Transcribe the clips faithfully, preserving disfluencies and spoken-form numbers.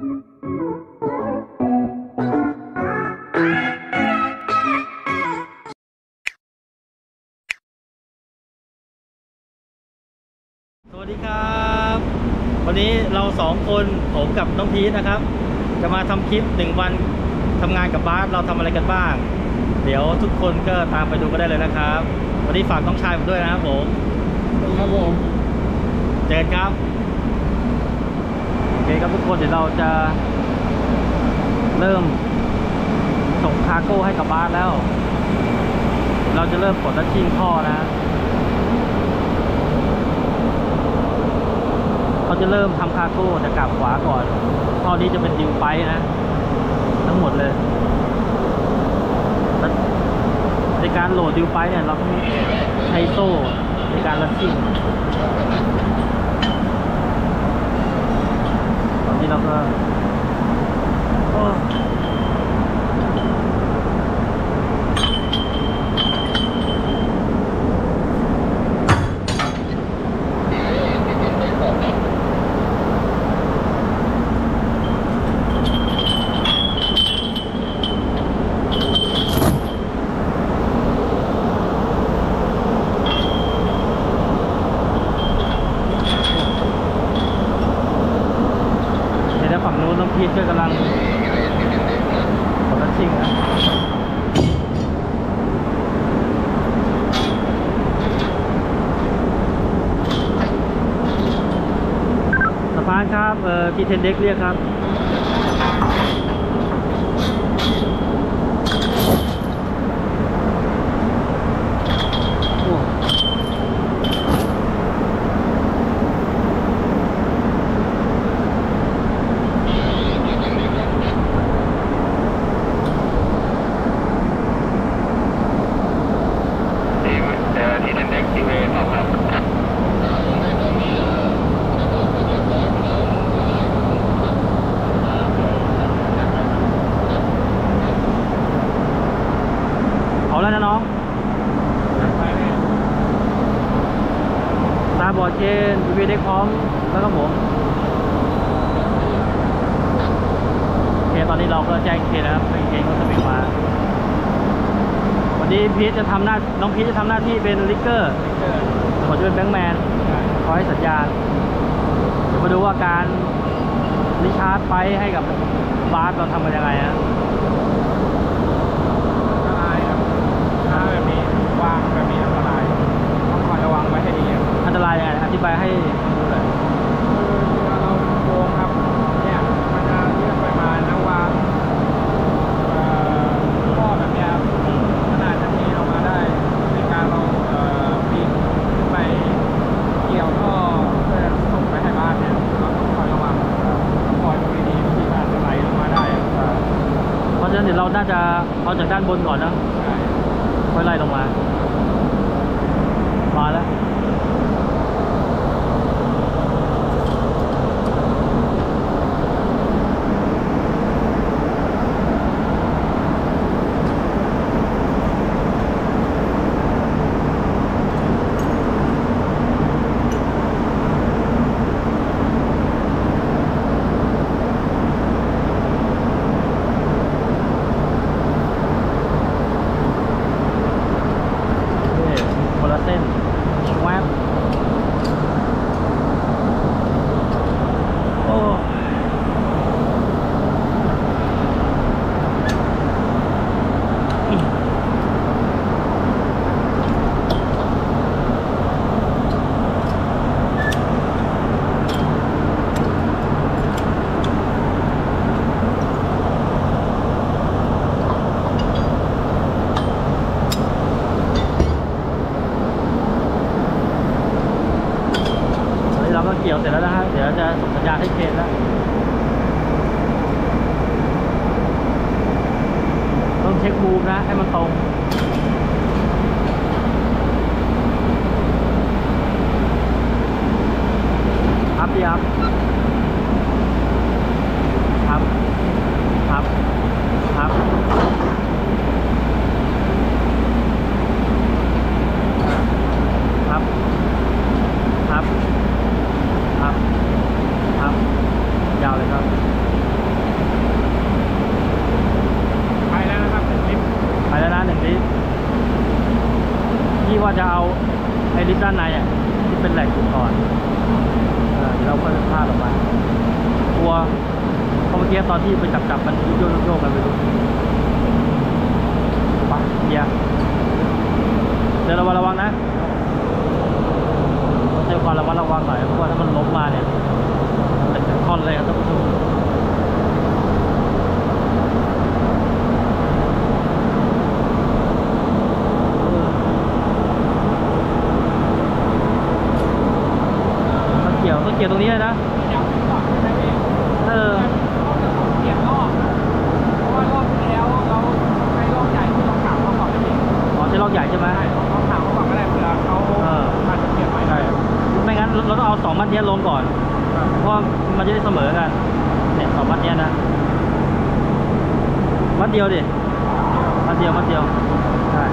สวัสดีครับวันนี้เราสองคนผมกับน้องพีทนะครับจะมาทำคลิปหนึ่งวันทำงานกับบาสเราทำอะไรกันบ้างเดี๋ยวทุกคนก็ตามไปดูก็ได้เลยนะครับวันนี้ฝากน้องชายผมด้วยนะครับผมครับผมเจอกันครับโอเคครับทุกคนเดี๋ยวเราจะเริ่มส่งคาร์โก้ให้กับบาสแล้วเราจะเริ่มกดดัชชิ่งท่อนะเขาจะเริ่มทำคาร์โก้จะกลับขวาก่อนท่อนี้จะเป็นดิวไปนะทั้งหมดเลยในการโหลดดิวไปเนี่ยเราต้องใช้โซ่ในการลัดชิ่งตอนนี้เราก็ก็กำลังกดดัชชิ่งนะสะพานครับเอ่อพี่เทนเด็กเรียกครับบอดเชนวีได้พร้อมแล้วก็ผมโอเคตอนนี้เราก็แจ้งเคนะครับเคก็จะไปมาวันนี้พีทจะทำหน้าน้องพีทจะทำหน้าที่เป็นลิกเกอร์ผมจะเป็นแบงค์แมนคอยสัญญาณเดี๋ยวมาดูว่าการริชาร์ดไปให้กับบาสเราทำกันยังไงนะอันตรายยังไงอธิบายให้ดูหน่อยเราโค้งครับเนี่ยมันจะเลื่อนไปมานะวางข้อแบบนี้ขนาดจะมีออกมาได้ในการเราปีนขึ้นไปเกี่ยวท่อเพื่อส่งไปให้บ้านเนี่ยเราต้องคอยระวังคอยดูดีๆที่มันจะไหลลงมาได้เพราะฉะนั้นเดี๋ยวเราน่าจะเอาจากด้านบนก่อนนะค่อยไล่ลงมามาแล้วเกี่ยวเสร็จแล้วนะครับเดี๋ยวจะส่งสัญญาณให้เคสแล้วต้องเช็คบูมนะให้มันตรงอัพดิอัพอัพอัพอัพอัพอัพครับยาวเลยครับ กี้ตอนที่ไปจับจับมันโยกโยกกันไปดูปะเดี๋ยวเดี๋ยวระวังระวังนะต้องใช้ความระวังระวังหน่อยเพราะว่าถ้ามันล้มมาเนี่ยเป็นท่อนเลยครับท่านผู้ชมเกี่ยวต้องเกี่ยวตรงนี้นะลงก่อนเพราะมันจะได้เสมอกันเนี่ยสองมัดเนี้ยนะมัดเดียวดิมัดเดียวมัดเดียวใช่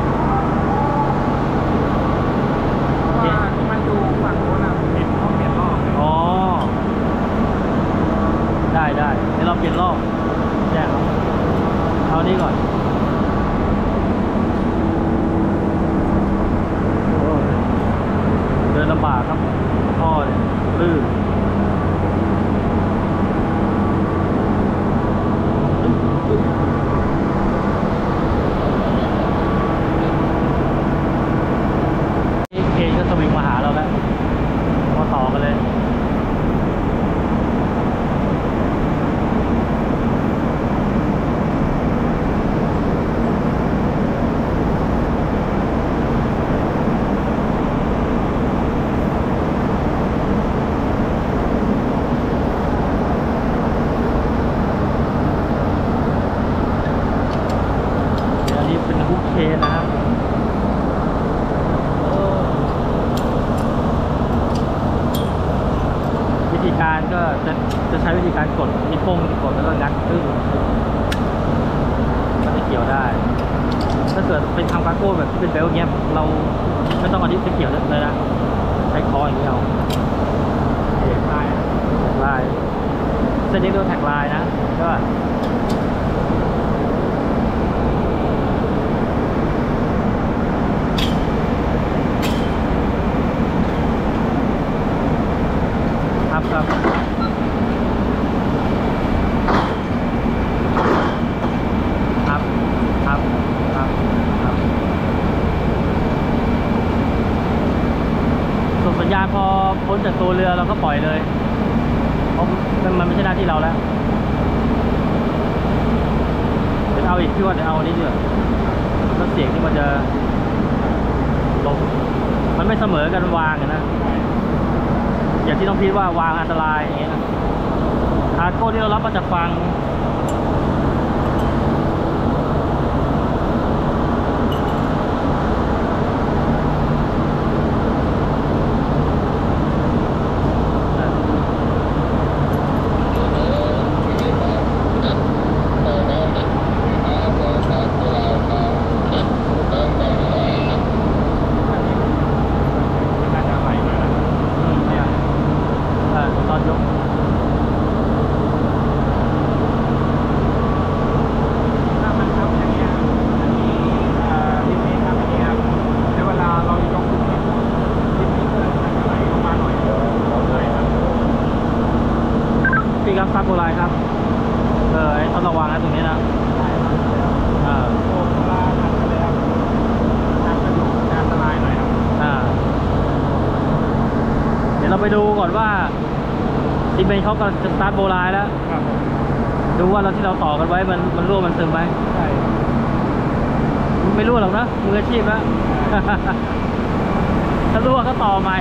มันดูฝั่งโน้นเปลี่ยนรอบเปลี่ยนรอบอ๋อได้ได้ให้เราเปลี่ยนรอบแจ้งเอานี้ก่อนเดินลำบากครับพ่อเนี่ยลื่นเองก็สวิงมาหาเราแล้วมาต่อกันเลยก็จะจะใช้วิธีการกดนิ้วโป้งกดแล้วก็งัดขึ้นมันจะเกี่ยวได้ถ้าเกิดเป็นทำการโก้แบบที่เป็นเบลเงี้ยเราไม่ต้องเอาดิ้นไปเกี่ยวเลยนะใช้คออย่างเดียวแท็กลายแท็กลายเส้นนี้เราแท็กลายนะก็ครับครับครับครับครับส่งสัญญาณพอพ้นจากตัวเรือเราก็ปล่อยเลยเพราะมันไม่ใช่หน้าที่เราแล้วเดี๋ยวเอาอีกที่ว่าเดี๋ยวเอาอันนี้ดีกว่าแล้วเสียงที่มันจะลงมันไม่เสมอกันวางนะอย่างที่น้องพีทว่าวางอันตรายอย่างเงี้ยคาร์โก้ที่เรารับมาจากฝั่งครับซักโบราณครับเออต้องระวังนะตรงนี้นะอ่าโบราณหันเลยครับหันกระดูกอันตรายหน่อยครับอ่าเดี๋ยวเราไปดูก่อนว่าซีเมนต์เขากำลังจะสตาร์ทโบราณแล้วครับดูว่าเราที่เราต่อกันไว้มันมันรั่วมันซึมไหมใช่ไม่รั่วหรอกนะมืออาชีพนะถ้ารั่วก็ต่อใหม่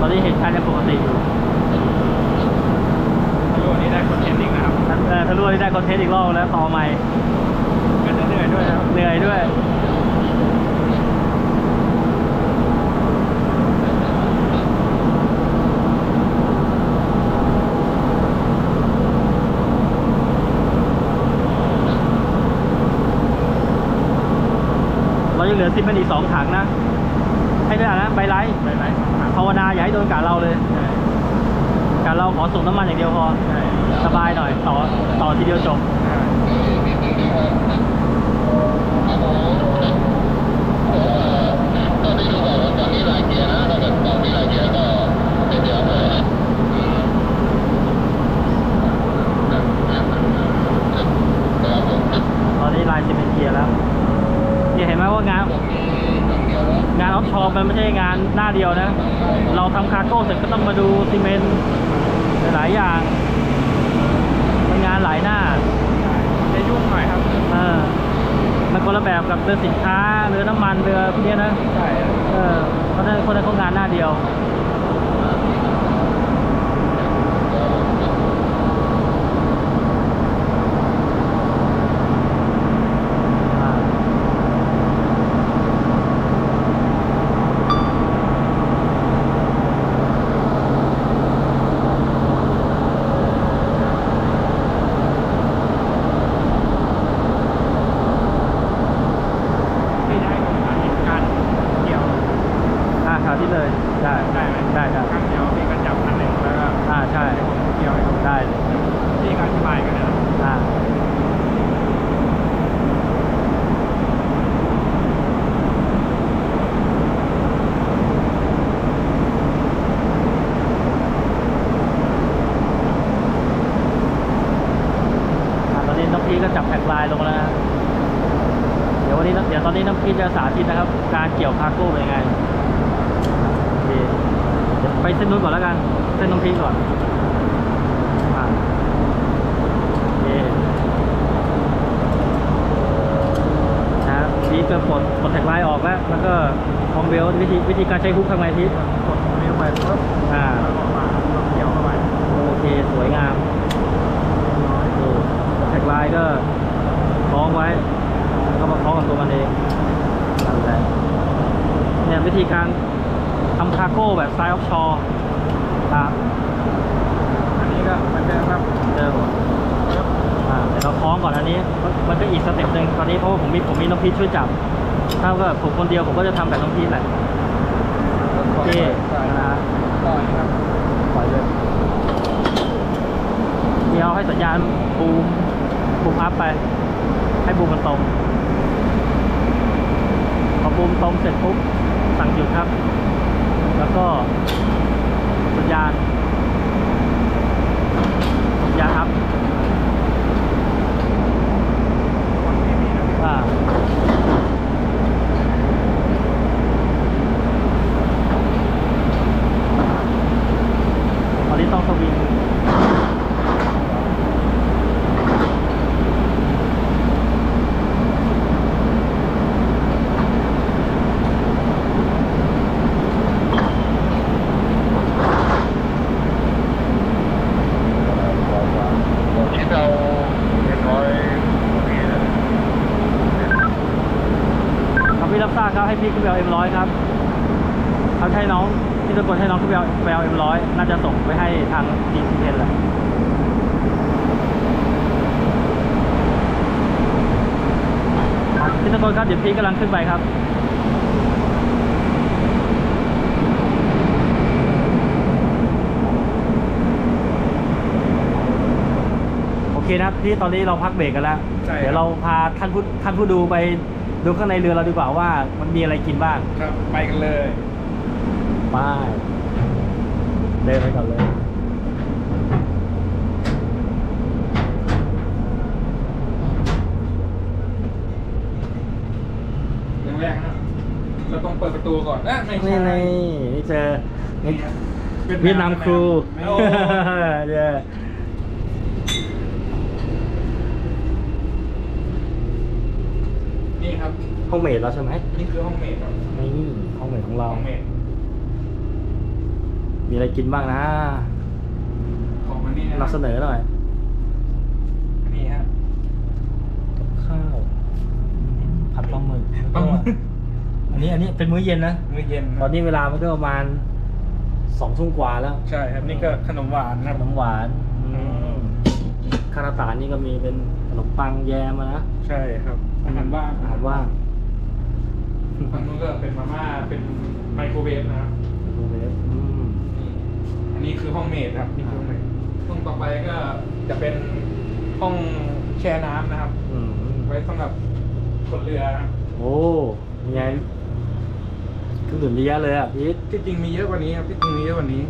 ตอนนี้เหตุการณ์ยังปกติอยู่ทะลุนี่ได้คอนเทนต์อีกนะครับทะลุนี่ได้คอนเทนต์อีกรอบแล้วต่อใหม่ก็เหนื่อยด้วยครับเหนื่อยด้วยเรายังเหลือซิปเป็นอีกสองถังนะให้ด้วยนะไปไลฟ์ไปไลฟ์ภาวนาอย่าให้โดนกาเราเลยกาเราขอส่งน้ำมันอย่างเดียวพอสบายหน่อยต่อต่อทีเดียวจบ าทอมันไม่ใช่งานหน้าเดียวนะเราทำคาร์โก้เสร็จก็ต้องมาดูซีเมนต์หลายอย่างเป็นงานหลายหน้าจะยุ่งหน่อยครับเออมันคนละแบบกับเรือสินค้าเรือน้ำมันเรือพวกนี้นะใช่เออเพราะนั่นคนนั้นเขางานหน้าเดียวจะสาธิตนะครับการเกี่ยวคาร์โก้เป็นยังไงไปเส้นนู้นก่อนแล้วกันเส้นน้ำพริกก่อนนะนี่ก็ปลดปลดแท็กไลน์ออกแล้วแล้วก็คองเบลวิธีวิธีการใช้ฮุกข้างในที่กดเลี้ยวไปปุ๊บอ่าเกี่ยวเข้าไปโอเคสวยงามแท็กไลน์ก็คล้องไว้ก็มาคล้องกับตัวมันเองเนี่ยวิธีการทำคาร์โก้แบบสไตล์ออฟชอร์ครับอันนี้ก็มันเดิมครับเดิมอ่าเดี๋ยวเราคล้องก่อนอันนี้มันก็อีกสเต็ปหนึ่งตอนนี้เพราะผมมีผมมีน้องพีชช่วยจับถ้าแบบผมคนเดียวผมก็จะทำแบบน้องพีชแหละโอเคนะปล่อยครับปล่อยเลยเดี๋ยวให้สัญญาณบูมบูมอัพไปให้บูมมันตรงบูมตรงเสร็จปุ๊บสั่งหยุดครับแล้วก็สัญญาณสัญญาณครับอ่าตอนนี้ต้องสวิงขึ้นไปเอา เอ็ม หนึ่งร้อย ครับเขาให้น้องที่ตะโกนให้น้องขึ้นไปเอา เอ็ม หนึ่งร้อย น่าจะส่งไปให้ทาง จี ซี เอ็น แหละที่ตะโกนครับเดี๋ยวพี่กำลังขึ้นไปครับโอเคนะพี่ตอนนี้เราพักเบรกกันแล้วเดี๋ยวเราพาท่านผู้ท่านผู้ดูไปดูข้างในเรือเราดีกว่าว่ามันมีอะไรกินบ้างครับไปกันเลยไปเดินไปกันเลยอย่างแรกนะเราต้องเปิดประตูก่อนนะไม่ใช่นี่เจอเวียดนามครูห้องเมดแล้วใช่ไหมนี่คือห้องเมดครับนี่ห้องเมดของเรามีอะไรกินบ้างนะของมันนี่นะนำเสนอหน่อยนี่ฮะข้าวผัดปลาหมึกแล้วก็อันนี้อันนี้เป็นมื้อเย็นนะมื้อเย็นตอนนี้เวลามันก็ประมาณสองทุ่มกว่าแล้วใช่ครับนี่ก็ขนมหวานนะขนมหวานคาราตานี่ก็มีเป็นขนมปังแยมนะใช่ครับอาหารว่างอาหารว่างทางนู้นก็เป็นมาม่าเป็นไมโครเวฟนะครับไมโครเวฟอันนี้คือห้องเมดครับนี่คือห้องเมดห้องต่อไปก็จะเป็นห้องแช่น้ำนะครับไว้สำหรับคนเรือโอ้ยังไงเครื่องดื่มเยอะเลยอ่ะพี่ที่จริงมีเยอะกว่านี้ครับที่จริงมีเยอะกว่านี้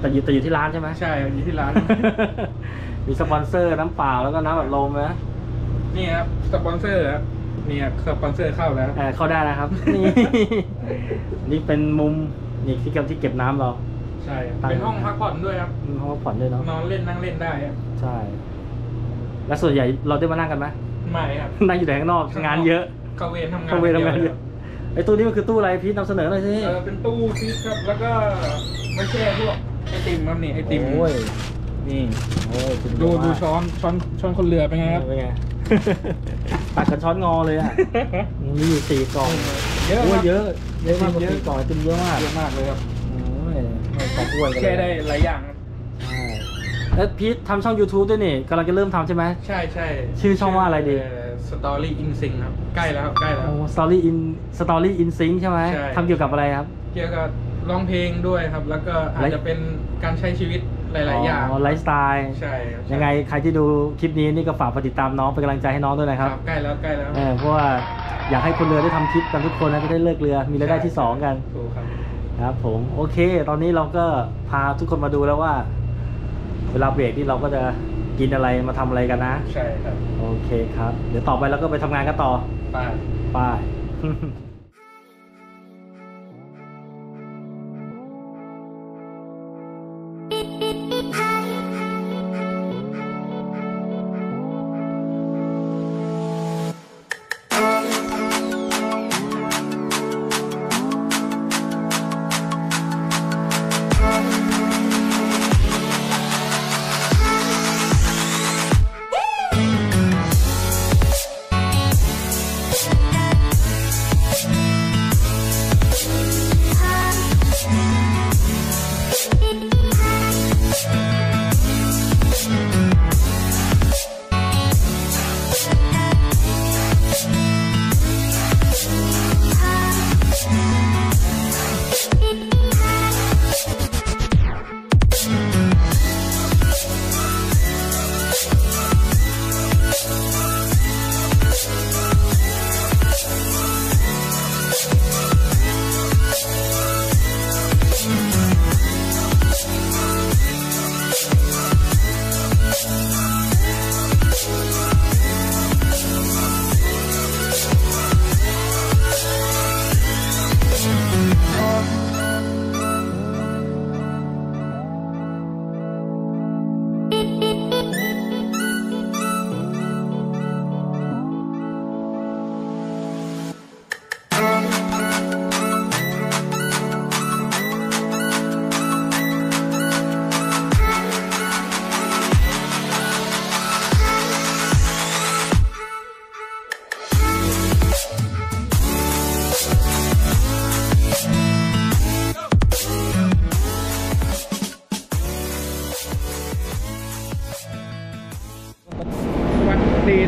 แต่อยู่แต่อยู่ที่ร้านใช่ไหมใช่อยู่ที่ร้านมีสปอนเซอร์น้ำเปล่าแล้วก็น้ำอัดลมนะนี่ครับสปอนเซอร์ครับ เนี่ยสปอนเซอร์เข้าแล้วอ่าเข้าได้แล้วครับ นี่เป็นมุมนี่ที่เก็บที่เก็บน้ำเราใช่เป็นห้องพักผ่อนด้วยครับห้องพักผ่อนด้วยเนาะนอนเล่นนั่งเล่นได้ใช่แล้วส่วนใหญ่เราได้มานั่งกันไหมไม่ครับนั่งอยู่แต่ข้างนอกงานเยอะเข้าเวรทำงานเข้าเวรทำงานเยอะไอ้ตู้นี้มันคือตู้อะไรพี่นำเสนอหน่อยสิเออเป็นตู้พีชครับแล้วก็ไม่แช่พวกไอติมครับนี่ไอติมนี่ดูดูช้อนช้อนช้อนคนเรือเป็นไงครับเป็นไงตักกันช้อนงอเลยอ่ะมีอยู่สี่กล่องเยอะเยอะเยอะมากสี่กล่องเต็มเยอะมากเยอะมากเลยครับแช่ได้หลายอย่างแล้วพีททำช่อง ยูทูบ ด้วยนี่กำลังจะเริ่มทำใช่ไหมใช่ใช่ชื่อช่องว่าอะไรดี Story in Sync ครับใกล้แล้วใกล้แล้ว Story in Story in Sync ใช่ไหมทำเกี่ยวกับอะไรครับเกี่ยวกับร้องเพลงด้วยครับแล้วก็อาจจะเป็นการใช้ชีวิตหลายๆอย่างไลฟ์สไตล์ใช่ยังไงใครที่ดูคลิปนี้นี่ก็ฝากติดตามน้องเป็นกำลังใจให้น้องด้วยนะครับใกล้แล้วใกล้แล้วเพราะว่าอยากให้คนเรือได้ทำคลิปกันทุกคนนะจะได้เลิกเรือมีรายได้ที่สองกันครับผมโอเคตอนนี้เราก็พาทุกคนมาดูแล้วว่าเวลาเบรกที่เราก็จะกินอะไรมาทำอะไรกันนะใช่ครับโอเคครับเดี๋ยวต่อไปเราก็ไปทำงานกันต่อไปไป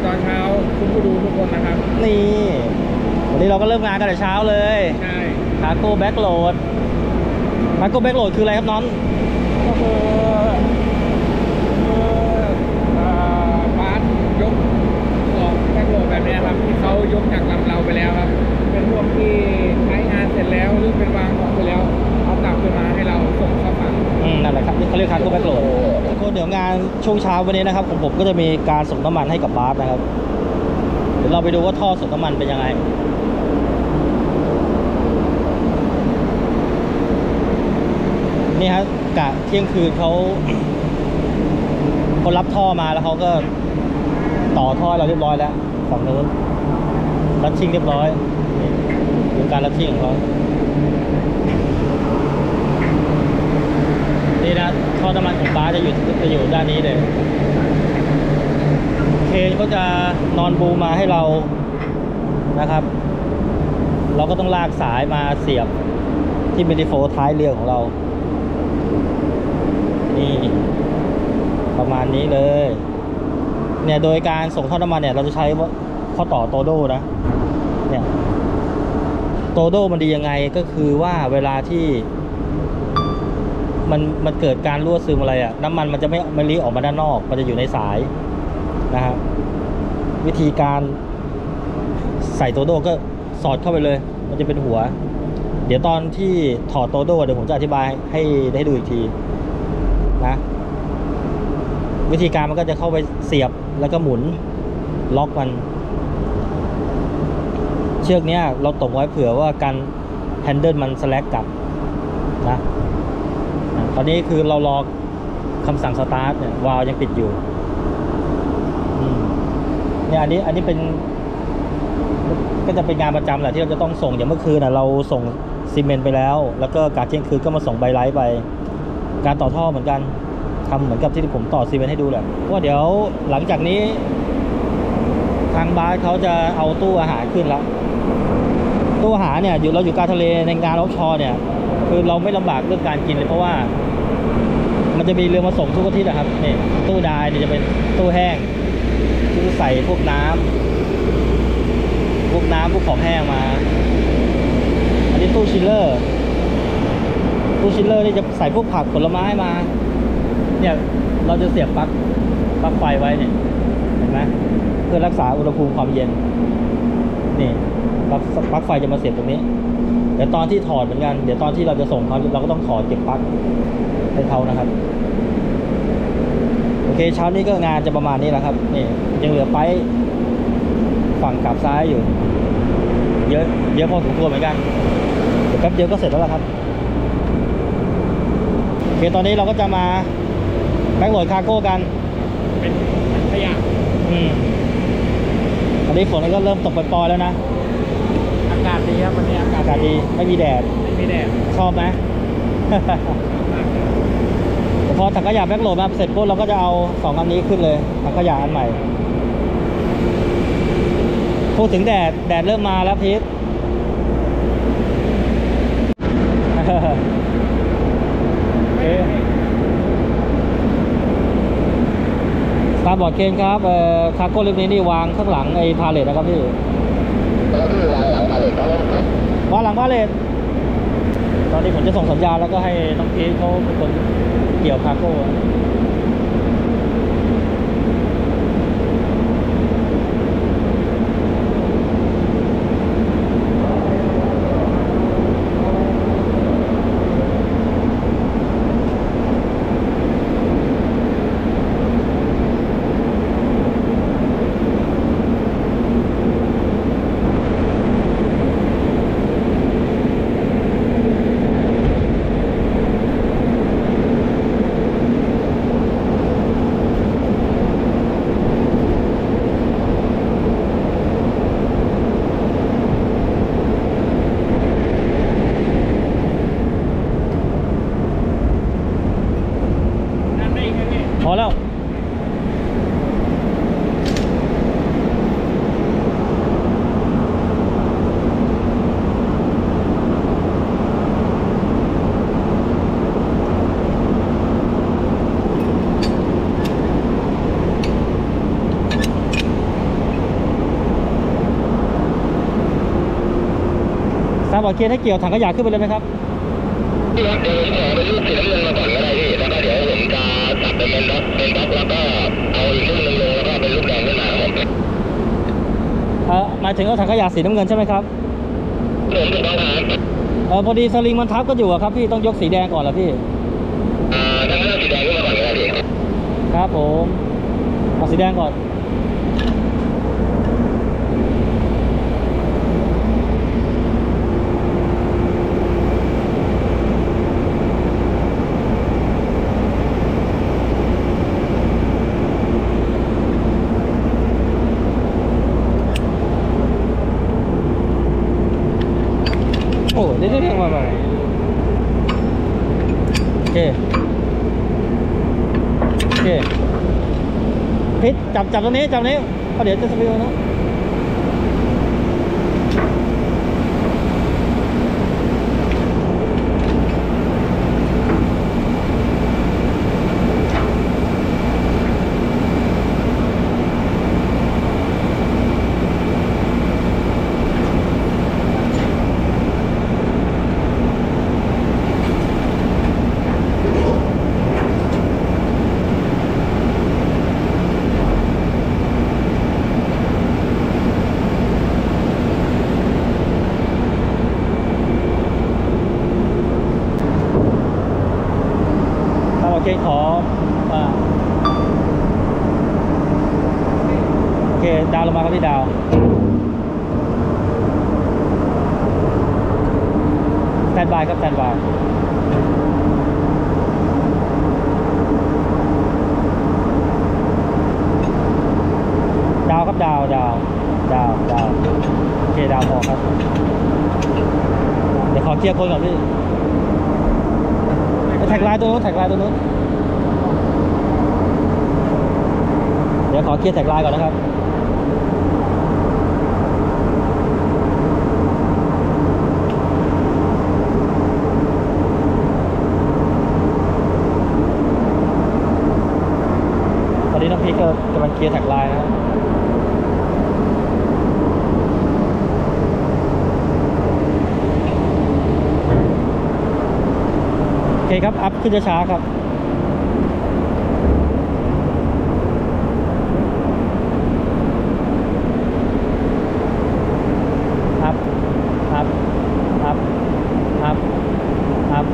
ตอนเช้าคุณผู้ดูทุกคนนะครับนี่วันนี้เราก็เริ่มงานกันแต่เช้าเลยใช่คาร์โก้แบ็คโหลดคาร์โก้แบ็คโหลดคืออะไรครับน้องก็คือบ้านยกของแบ็คโหลดแบบนี้ครับที่เขายกจากลำเราไปแล้วครับเป็นพวกที่ใช้งานเสร็จแล้วหรือเป็นวางของไปแล้วเอากลับขึ้นมาให้เราส่งเข้ามาอืมนั่นแหละครับเขาเรียกคาร์โก้แบ็คโหลดเดี๋ยวงานช่วงเช้าวันนี้นะครับของผมก็จะมีการส่งน้ำมันให้กับบาสนะครับเดี๋ยวเราไปดูว่าท่อส่งน้ำมันเป็นยังไงนี่ฮะกะเที่ยงคืนเขาเขารับท่อมาแล้วเขาก็ต่อท่อเราเรียบร้อยแล้วฝั่งนู้นรัดชิ่งเรียบร้อยดูการรัดชิ่งของเขานี่นะท่อน้ำมันของบ้าจะอยู่จะอยู่ด้านนี้เลยเคเขาจะนอนบูมาให้เรานะครับเราก็ต้องลากสายมาเสียบที่เบนดิโฟท้ายเรือของเรานี่ประมาณนี้เลยเนี่ยโดยการส่งท่อน้ำมันเนี่ยเราจะใช้ข้อต่อโตโด้นะเนี่ยโตโด้มันดียังไงก็คือว่าเวลาที่มันมันเกิดการรั่วซึมอะไรอะน้ำมันมันจะไม่มันรีออกมาด้านนอกมันจะอยู่ในสายนะฮะวิธีการใส่โตโด้ก็สอดเข้าไปเลยมันจะเป็นหัวเดี๋ยวตอนที่ถอดโตโด้เดี๋ยวผมจะอธิบายให้ได้ดูอีกทีนะวิธีการมันก็จะเข้าไปเสียบแล้วก็หมุนล็อกมัน เชือกนี้เราตกไว้เผื่อว่าการแฮนเดิลมันสแลกกลับนะตอนนี้คือเรารอคำสั่งสตาร์ทเนี่ยวาล์วยังปิดอยู่เนี่ยอันนี้อันนี้เป็นก็จะเป็นงานประจำแหละที่เราจะต้องส่งอย่างเมื่อคืนนะเราส่งซีเมนต์ไปแล้วแล้วก็กะเที่ยงคืนก็มาส่งใบไลท์ไปการต่อท่อเหมือนกันทำเหมือนกับที่ผมต่อซีเมนต์ให้ดูแหละว่าเดี๋ยวหลังจากนี้ทางบาสเขาจะเอาตู้อาหารขึ้นแล้วตู้อาหารเนี่ยอยู่เราอยู่กลางทะเลในงานออฟชอร์เนี่ยคือเราไม่ลำบากเรื่องการกินเลยเพราะว่ามันจะมีเรือมาส่งทุกอาทิตย์นะครับนี่ตู้ดายเนี่ยจะเป็นตู้แห้งที่ใส่พวกน้ำพวกน้ำพวกของแห้งมาอันนี้ตู้ชิลเลอร์ตู้ชิลเลอร์นี่จะใส่พวกผักผลไม้มาเนี่ยเราจะเสียบปลั๊กปลั๊กไฟไว้เนี่ยเห็นไหมเพื่อรักษาอุณหภูมิความเย็นนี่ปลั๊กปลั๊กไฟจะมาเสียบตรงนี้เดี๋ยวตอนที่ถอดเหมือนกันเดี๋ยวตอนที่เราจะส่งเขาเราก็ต้องถอดเก็บปลั๊กให้เขานะครับโอเคเช้านี้ก็งานจะประมาณนี้แหละครับนี่ยังเหลือไปฝั่งกลับซ้ายอยู่เยอะเยอะพอสมควรเหมือนกันเดี๋ยวแป๊บเดียวก็เสร็จแล้วล่ะครับโอเคตอนนี้เราก็จะมาแบกโหลดคาร์โก้กันเป็นขยะอืมตอนนี้ฝนก็เริ่มตกปล่อยๆแล้วนะอากาศดีครับวันนี้อากาศดีไม่มีแดดไม่มีแดดชอบไหม พอถังขยะแบกโหลดมาเสร็จปุ๊บเราก็จะเอาสองอันนี้ขึ้นเลยถังขยะอันใหม่พูดถึงแดดแดดเริ่มมาแล้วพีท ตาบอดเคนครับคาร์โก้เล็กนี้นี่วางข้างหลังไอ้พาเลทนะครับพี่วางหลังพาเลทตอนนี้ผมจะส่งสัญญาณแล้วก็ให้น้องพีทเขาเป็นคนเกี่ยวคาร์โก้บอดเคนให้เกี่ยวถังขยะขึ้นไปเลยไหมครับเดี๋ยวเดี๋ยวเป็นรูปสีน้ำเงินมาก่อนก็ได้พี่แล้วก็เดี๋ยวผมจะตัดเป็นเป็นด็อกเป็นด็อกแล้วก็เอาอีกรูปหนึ่งลงแล้วก็เป็นรูปแดงขึ้นมาครับผมเออหมายถึงเอาถังขยะสีน้ำเงินใช่ไหมครับผมถูกต้องครับเออพอดีสลิงมันทับก็อยู่อะครับพี่ต้องยกสีแดงก่อนเหรอพี่อ่าถังขยะสีแดงขึ้นมาก่อนก็ได้พี่ครับผมเอาสีแดงก่อนเดี๋ยวเดี๋ยวมาใหม่โอเคโอเคพิษจับจับตรงนี้จับนี้เพราะเดี๋ยวจะสปิลนะโอเคขอโอเคดาวลงมาครับพี่ดาว นบายครับแซนบายดาวครับดาวดาวดาวดาวโอเคดาวพอครับเดี๋ยวขอเคลียร์คนก่อนพี่แท็กไลน์ตัวนู้นแท็กไลน์ตัวนู้นเดี๋ยวขอเคลียร์แท็กไลน์ก่อนนะครับตอนนี้น้องพีก็กำลังเคลียร์แท็กไลน์นะครับโอเคครับอัพขึ้นช้าๆครับอัพอัพอัพอัพอัพ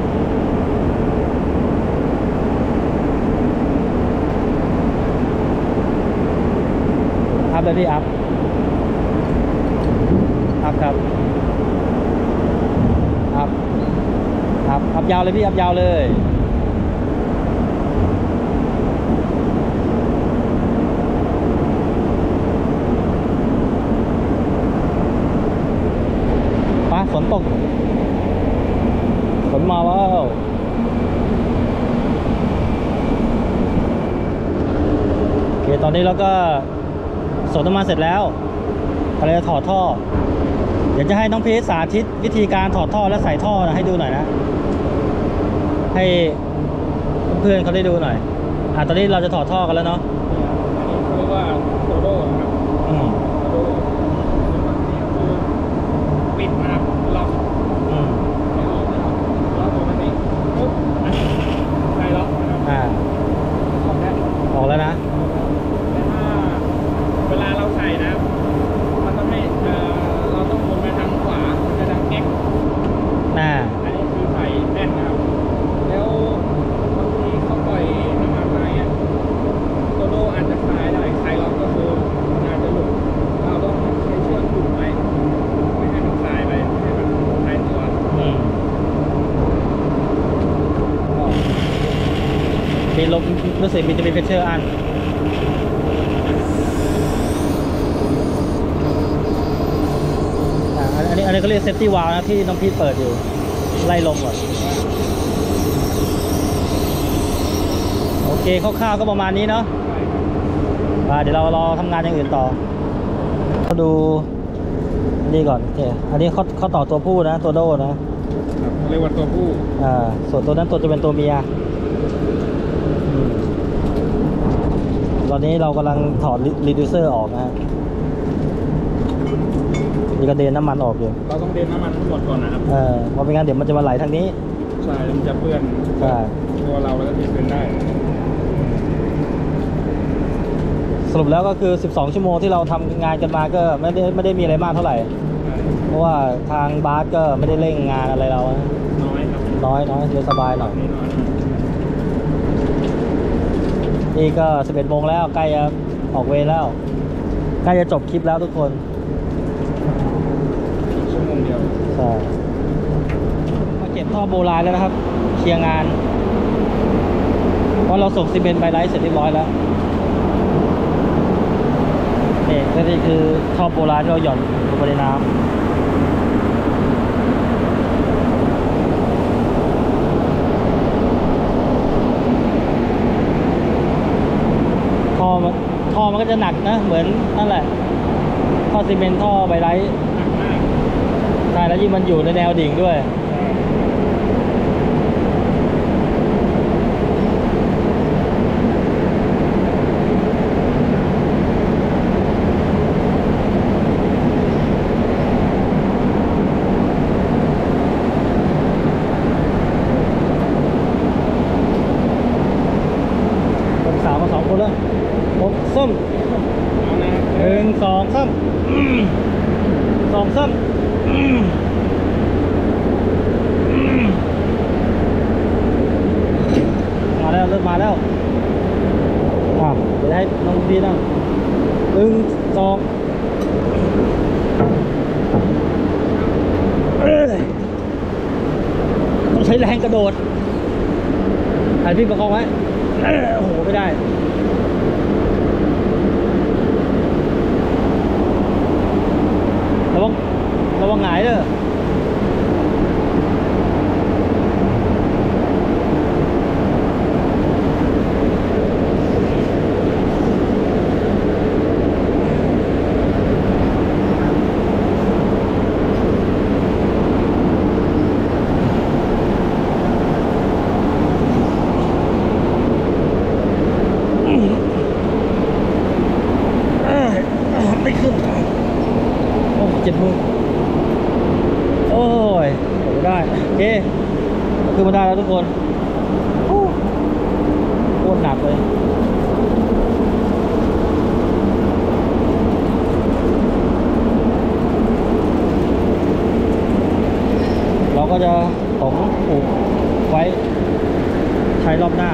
อัพเลยพี่อัพอัพครับอัพครับอัพยาวเลยพี่อัพยาวเลยป้าฝนตกฝนมาแล้วโอเคตอนนี้เราก็สดน้ำมันเสร็จแล้วก็เลยจะถอดท่อเดี๋ยวจะให้น้องพีชสาธิตวิธีการถอดท่อและใส่ท่อนะให้ดูหน่อยนะให้เพื่อนเขาได้ดูหน่อยอ่ะตอนนี้เราจะถอดท่อกันแล้วเนาะอันนี้เรียกว่าโตโร่ครับอืมโตโร่คือปิดมาล็อกอืมไม่ออกไม่ออกล็อกตัวมันนี่ปุ๊บใส่ล็อกนะครับอ่าออกแล้วออกแล้วนะแต่ถ้าเวลาเราใส่นะมันต้องให้เอ่อเราต้องวนไปทางขวาจะดังเอ็กซ์อ่าอันนี้คือใส่แน่นนะครับลมรู้สึกมันจะเป็นเพชเชอร์อันอันนี้อันนี้ก็เรียกเซฟตี้วาล์วนะที่น้องพีทเปิดอยู่ไล่ลมก่อนโอเคคร่าวๆก็ประมาณนี้เนาะเดี๋ยวเรารอทำงานอย่างอื่นต่อเขาดูนี่ก่อนโอเคอันนี้เขาเขาต่อตัวผู้นะตัวโดนะเรียกว่าตัวผู้อ่าส่วนตัวนั้นตัวจะเป็นตัวเมียตอนนี้เรากำลังถอดรีดิวเซอร์ออกนะฮะนี่ก็เดนน้ำมันออกอยู่เราต้องเดนน้ำมันทั้งหมดก่อนนะครับเออเพราะไม่งั้นเดี๋ยวมันจะมาไหลทางนี้ใช่มันจะเปื้อนใช่ตัวเราแล้วก็ที่เปื้อนได้สรุปแล้วก็คือสิบสองชั่วโมงที่เราทำงานกันมาก็ไม่ได้ไม่ได้มีอะไรมากเท่าไหร่เพราะว่าทางบาร์ก็ไม่ได้เร่งงานอะไรเราน้อยครับน้อยน้อยสบายหน่อยนี่ก็สิบเอ็ดโมงแล้วใกล้จะออกเวรแล้วใกล้จะจบคลิปแล้วทุกคนชั่วโมงเดียวใช่มาเก็บท่อโบราณแล้วนะครับเคลียร์งานเพราะเราส่งซีเมนต์ไปไลฟ์เสร็จเรียบร้อยแล้วนี่ก็นี่คือท่อโบราณที่เราหย่อนลงไปในน้ำท่อมันก็จะหนักนะเหมือนนั่นแหละท่อซีเมนต์ท่อใบไร้ใช่แล้วยิ่งมันอยู่ในแนวดิ่งด้วยมาแล้วอ่ะเดี๋ยวให้น้องพีนั่งหนึ่งสอง ใช้แรงกระโดดถ่ายพี่ประคองไว้โอ้โหไม่ได้ระวังระวังหงายเด้อโอ้ยได้โอเคคือมาได้แล้วทุกคนโอ้โคตรหนักเลยเราก็จะต้องผูกไว้ใช้รอบหน้า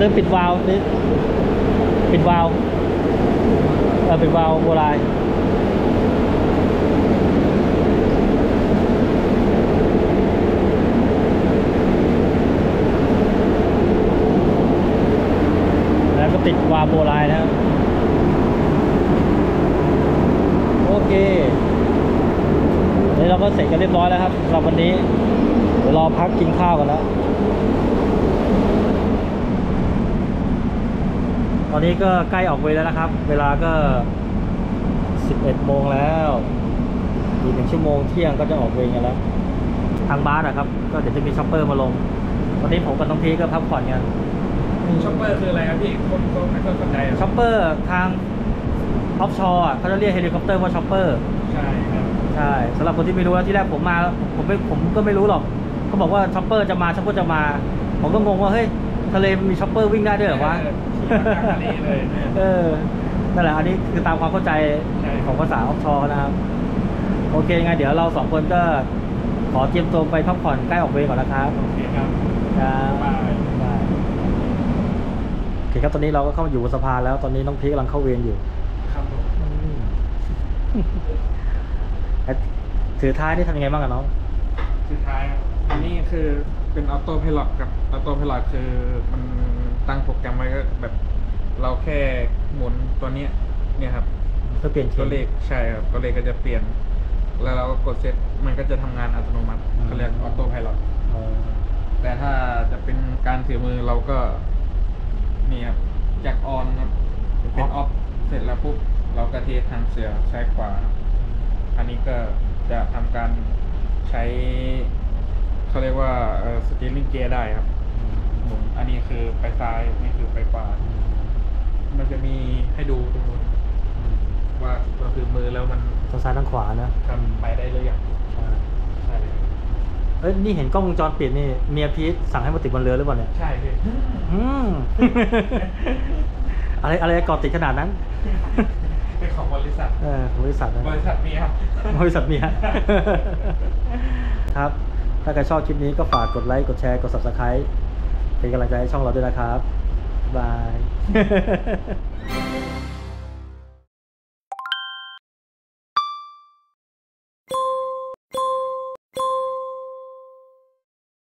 เริ่มปิดวาล์วนี่ปิดวาล์วเออปิดวาล์วโบราณแล้วก็ติดวาล์วโบราณนะโอเคนี่เราก็เสร็จกันเรียบร้อยแล้วครับสำหรับวันนี้เดี๋ยวรอพักกินข้าวกันแล้วตอนนี้ก็ใกล้ออกเวรแล้วนะครับเวลาก็สิบเอ็ดโมงแล้วอีกหนึ่งชั่วโมงเที่ยงก็จะออกเวรกันแล้วทางบ้านนะครับก็เดี๋ยวจะมีช็อปเปอร์มาลงวันนี้ผมกับน้องพีก็พักผ่อนกันช็อปเปอร์คืออะไรครับพี่คนตรงไหนก็คนใดช็อปเปอร์ทางออฟชอร์เขาจะเรียกเฮลิคอปเตอร์ว่าช็อปเปอร์ใช่ครับใช่สำหรับคนที่ไม่รู้ที่แรกผมมาผมไม่ผมก็ไม่รู้หรอกเขาบอกว่าช็อปเปอร์จะมาช็อปเปอร์จะมาผมก็งงว่าเฮ้ยทะเลมันมีช็อปเปอร์วิ่งได้ด้วยเหรอวะเออนั่นแหละอันนี้คือตามความเข้าใจของภาษาออฟชอร์นะครับโอเคไงเดี๋ยวเราสองคนก็ขอเตรียมตัวไปพักผ่อนใกล้ออกเวรก่อนนะครับโอเคครับโอเคครับตอนนี้เราก็เข้าอยู่บนสะพานแล้วตอนนี้น้องพีกกำลังเข้าเวรอยู่ครับถือท้ายนี่ทำยังไงบ้างกันน้องถือท้ายอันนี้คือเป็นออโต้ไพลอตกับออโต้ไพลอตคือมันตั้งโปรแกรมไว้ก็แบบเราแค่หมุนตัวนี้เนี่ยครับก็เปลี่ยนตัวเลขใช่ครับตัวเลขก็จะเปลี่ยนแล้วเราก็กดเซตมันก็จะทำงานอัตโนมัติเขาเรียกออโต้ไพลอตแต่ถ้าจะเป็นการถือมือเราก็นี่ครับจากออนครับเป็นออฟเสร็จแล้วปุ๊บเราก็เททางเสือใช้ขวาอันนี้ก็จะทำการใช้เขาเรียกว่าสตีลลิ่งเกียร์ได้ครับอันนี้คือไปซ้ายนี่คือไปขวามันจะมีให้ดูตรงนู้นว่าเราถือมือแล้วมันทั้งซ้ายทั้งขวานะไปได้เลยอย่างใช่เอ้ยนี่เห็นกล้องวงจรปิดนี่เมียพีทสั่งให้มาติดบนเรือหรือเปล่าเนี่ยใช่พี่อืมอะไรอะไรก่อติดขนาดนั้นเป็นของบริษัทเออบริษัทนะบริษัทเมียบริษัทเมียครับถ้าใครชอบคลิปนี้ก็ฝากกดไลค์กดแชร์กด ซับสไครบ์เป็นกำลังใจให้ช่องเราด้วยนะครับบาย